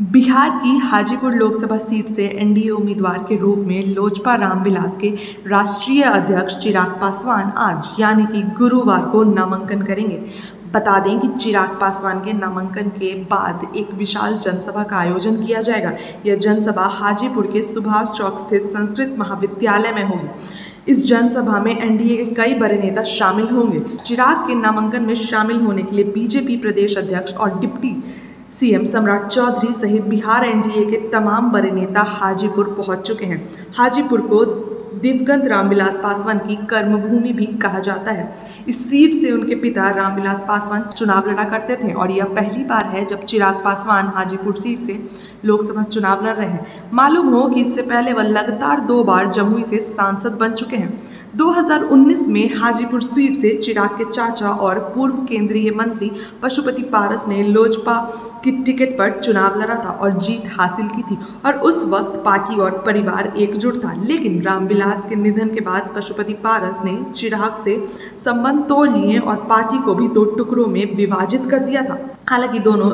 बिहार की हाजीपुर लोकसभा सीट से एनडीए उम्मीदवार के रूप में लोजपा रामविलास के राष्ट्रीय अध्यक्ष चिराग पासवान आज यानी कि गुरुवार को नामांकन करेंगे। बता दें कि चिराग पासवान के नामांकन के बाद एक विशाल जनसभा का आयोजन किया जाएगा। यह जनसभा हाजीपुर के सुभाष चौक स्थित संस्कृत महाविद्यालय में होगी। इस जनसभा में एनडीए के कई बड़े नेता शामिल होंगे। चिराग के नामांकन में शामिल होने के लिए बीजेपी प्रदेश अध्यक्ष और डिप्टी सीएम सम्राट चौधरी सहित बिहार एनडीए के तमाम बड़े नेता हाजीपुर पहुंच चुके हैं। हाजीपुर को दिवंगत रामविलास पासवान की कर्मभूमि भी कहा जाता है। इस सीट से उनके पिता रामविलास पासवान चुनाव लड़ा करते थे और यह पहली बार है जब चिराग पासवान हाजीपुर सीट से लोकसभा चुनाव लड़ रहे हैं। मालूम हो कि इससे पहले वह लगातार 2 बार जमुई से सांसद बन चुके हैं। 2019 में हाजीपुर सीट से चिराग के चाचा और पूर्व केंद्रीय मंत्री पशुपति पारस ने लोजपा की टिकट पर चुनाव लड़ा था और जीत हासिल की थी और उस वक्त पार्टी और परिवार एकजुट था। लेकिन रामविलास के निधन के बाद पशुपति पारस ने चिराग से संबंध तोड़ लिए और पार्टी को भी 2 टुकड़ों में विभाजित कर दिया था। हालांकि दोनों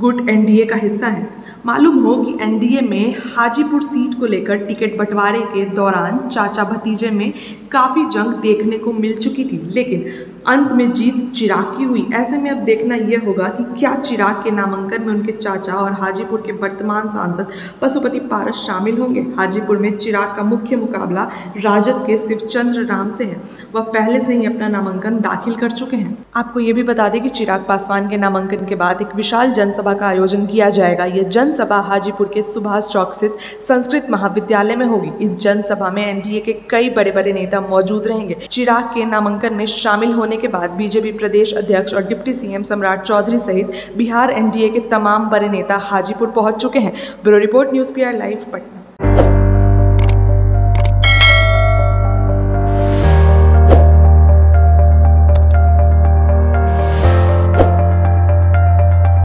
गुट एनडीए का हिस्सा है। मालूम हो कि एनडीए में हाजीपुर सीट को लेकर टिकट बंटवारे के दौरान चाचा भतीजे में काफ़ी जंग देखने को मिल चुकी थी, लेकिन अंत में जीत चिराग की हुई। ऐसे में अब देखना यह होगा कि क्या चिराग के नामांकन में उनके चाचा और हाजीपुर के वर्तमान सांसद पशुपति पारस शामिल होंगे। हाजीपुर में चिराग का मुख्य मुकाबला राजद के शिवचंद्र राम से है। वह पहले से ही अपना नामांकन दाखिल कर चुके हैं। आपको ये भी बता दें कि चिराग पासवान के नामांकन के बाद एक विशाल जनसभा का आयोजन किया जाएगा। यह जनसभा हाजीपुर के सुभाष चौक स्थित संस्कृत महाविद्यालय में होगी। इस जनसभा में एनडीए के कई बड़े नेता मौजूद रहेंगे। चिराग के नामांकन में शामिल होने के बाद बीजेपी प्रदेश अध्यक्ष और डिप्टी सीएम सम्राट चौधरी सहित बिहार एनडीए के तमाम बड़े नेता हाजीपुर पहुंच चुके हैं। Bureau report, news PR live, Patna.